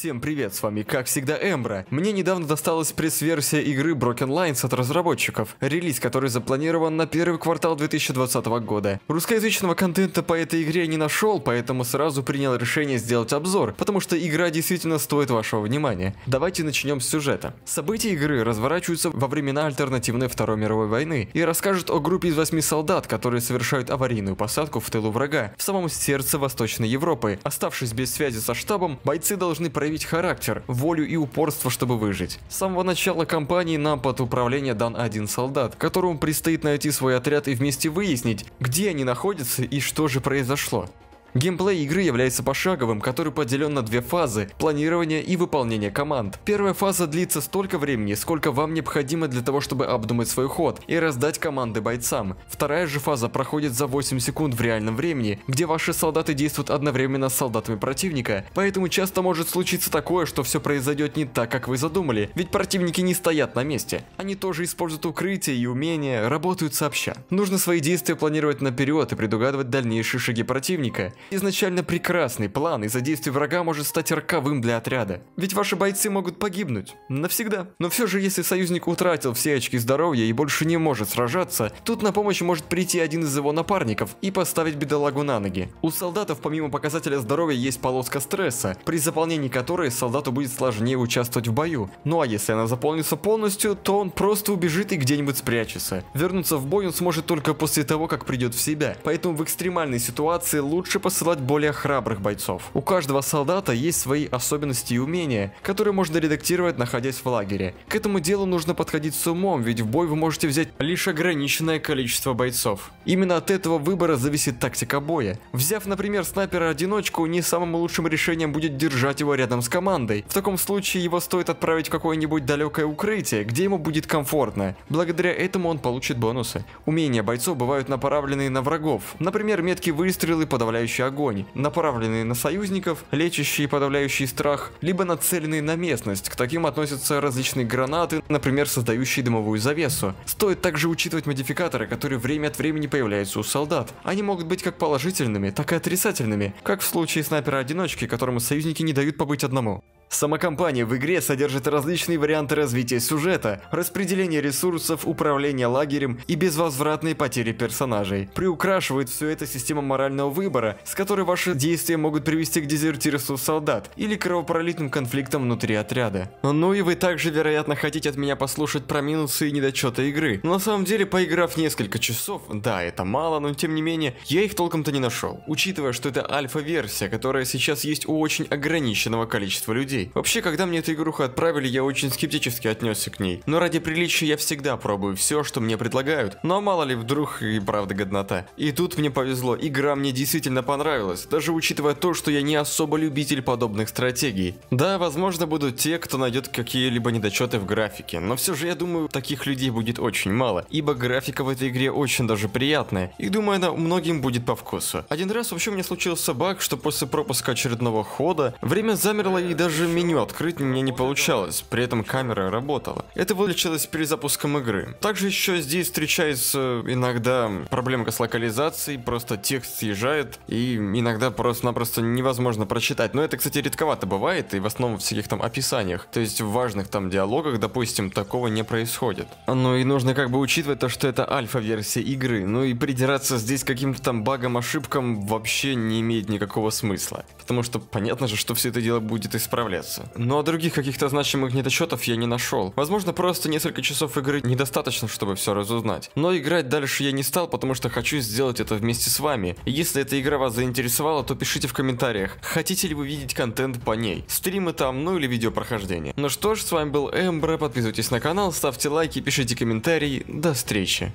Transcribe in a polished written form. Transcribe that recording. Всем привет, с вами как всегда Эмбро. Мне недавно досталась пресс-версия игры Broken Lines от разработчиков, релиз который запланирован на первый квартал 2020 года. Русскоязычного контента по этой игре не нашел, поэтому сразу принял решение сделать обзор, потому что игра действительно стоит вашего внимания. Давайте начнем с сюжета. События игры разворачиваются во времена альтернативной Второй мировой войны и расскажут о группе из 8 солдат, которые совершают аварийную посадку в тылу врага, в самом сердце Восточной Европы. Оставшись без связи со штабом, бойцы должны проявить характер, волю и упорство, чтобы выжить. С самого начала кампании нам под управление дан один солдат, которому предстоит найти свой отряд и вместе выяснить, где они находятся и что же произошло. Геймплей игры является пошаговым, который поделен на две фазы – планирование и выполнение команд. Первая фаза длится столько времени, сколько вам необходимо для того, чтобы обдумать свой ход и раздать команды бойцам. Вторая же фаза проходит за 8 секунд в реальном времени, где ваши солдаты действуют одновременно с солдатами противника, поэтому часто может случиться такое, что все произойдет не так, как вы задумали, ведь противники не стоят на месте. Они тоже используют укрытие и умения, работают сообща. Нужно свои действия планировать наперед и предугадывать дальнейшие шаги противника. Изначально прекрасный план из-за действий врага может стать роковым для отряда. Ведь ваши бойцы могут погибнуть. Навсегда. Но все же, если союзник утратил все очки здоровья и больше не может сражаться, тут на помощь может прийти один из его напарников и поставить бедолагу на ноги. У солдатов помимо показателя здоровья есть полоска стресса, при заполнении которой солдату будет сложнее участвовать в бою. Ну а если она заполнится полностью, то он просто убежит и где-нибудь спрячется. Вернуться в бой он сможет только после того, как придет в себя. Поэтому в экстремальной ситуации лучше посылать более храбрых бойцов. У каждого солдата есть свои особенности и умения, которые можно редактировать, находясь в лагере. К этому делу нужно подходить с умом, ведь в бой вы можете взять лишь ограниченное количество бойцов. Именно от этого выбора зависит тактика боя. Взяв, например, снайпера-одиночку, не самым лучшим решением будет держать его рядом с командой. В таком случае его стоит отправить в какое-нибудь далекое укрытие, где ему будет комфортно. Благодаря этому он получит бонусы. Умения бойцов бывают направленные на врагов, например, меткие выстрелы, подавляющие огонь, направленные на союзников, лечащие и подавляющие страх, либо нацеленные на местность. К таким относятся различные гранаты, например, создающие дымовую завесу. Стоит также учитывать модификаторы, которые время от времени появляются у солдат. Они могут быть как положительными, так и отрицательными, как в случае снайпера-одиночки, которому союзники не дают побыть одному. Сама кампания в игре содержит различные варианты развития сюжета, распределение ресурсов, управление лагерем и безвозвратные потери персонажей. Приукрашивает все это система морального выбора, с которой ваши действия могут привести к дезертирству солдат или кровопролитным конфликтам внутри отряда. Ну и вы также, вероятно, хотите от меня послушать про минусы и недочеты игры. Но на самом деле, поиграв несколько часов, да, это мало, но тем не менее, я их толком-то не нашел, учитывая, что это альфа-версия, которая сейчас есть у очень ограниченного количества людей. Вообще, когда мне эту игруху отправили, я очень скептически отнесся к ней. Но ради приличия я всегда пробую все, что мне предлагают. Но мало ли, вдруг и правда годнота. И тут мне повезло, игра мне действительно понравилось, даже учитывая то, что я не особо любитель подобных стратегий. Да, возможно, будут те, кто найдет какие-либо недочеты в графике, но все же я думаю, таких людей будет очень мало, ибо графика в этой игре очень даже приятная, и думаю, она многим будет по вкусу. Один раз вообще у меня случился баг, что после пропуска очередного хода время замерло и даже меню открыть мне не получалось, при этом камера работала. Это вылечилось перезапуском игры. Также еще здесь встречается иногда проблемка с локализацией, просто текст съезжает и иногда просто-напросто невозможно прочитать. Но это, кстати, редковато бывает, и в основном в всяких там описаниях. То есть в важных там диалогах, допустим, такого не происходит. Ну и нужно как бы учитывать то, что это альфа-версия игры. Ну и придираться здесь к каким-то там багам, ошибкам вообще не имеет никакого смысла. Потому что понятно же, что все это дело будет исправляться. Ну а других каких-то значимых недочетов я не нашел. Возможно, просто несколько часов игры недостаточно, чтобы все разузнать. Но играть дальше я не стал, потому что хочу сделать это вместе с вами. И если эта игра вас заинтересовало, то пишите в комментариях, хотите ли вы видеть контент по ней, стримы там, ну или видео прохождение. Ну что ж, с вами был Эмбро, подписывайтесь на канал, ставьте лайки, пишите комментарии, до встречи.